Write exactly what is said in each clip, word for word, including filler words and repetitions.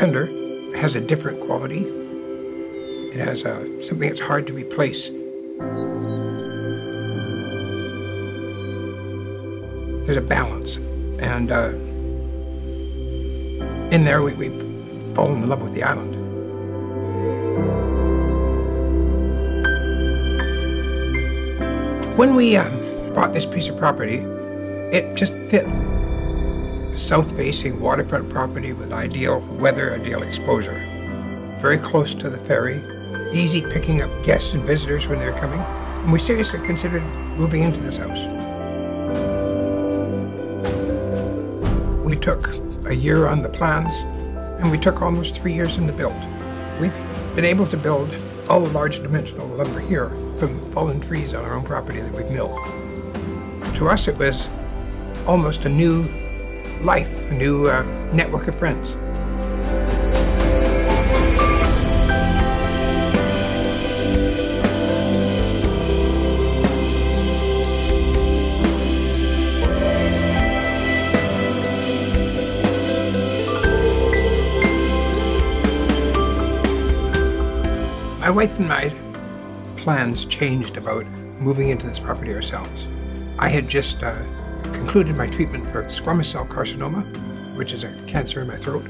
Pender has a different quality. It has a, something that's hard to replace. There's a balance, and uh, in there we, we've fallen in love with the island. When we uh, bought this piece of property, it just fit. South-facing waterfront property with ideal weather, ideal exposure. Very close to the ferry, easy picking up guests and visitors when they're coming. And we seriously considered moving into this house. We took a year on the plans, and we took almost three years in the build. We've been able to build all the large dimensional lumber here from fallen trees on our own property that we've milled. To us, it was almost a new life, a new uh, network of friends. My wife and my plans changed about moving into this property ourselves. I had just uh, concluded my treatment for squamous cell carcinoma, which is a cancer in my throat.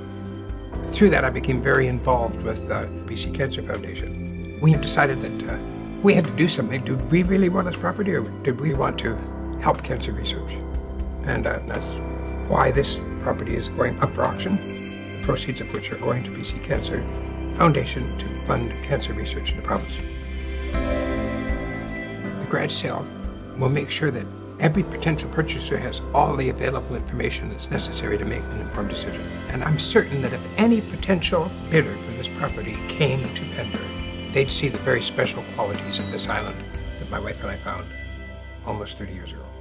Through that, I became very involved with uh, B C Cancer Foundation. We have decided that uh, we had to do something. Did we really want this property, or did we want to help cancer research? And uh, that's why this property is going up for auction, the proceeds of which are going to B C Cancer Foundation to fund cancer research in the province. The garage sale will make sure that every potential purchaser has all the available information that's necessary to make an informed decision. And I'm certain that if any potential bidder for this property came to Pender, they'd see the very special qualities of this island that my wife and I found almost thirty years ago.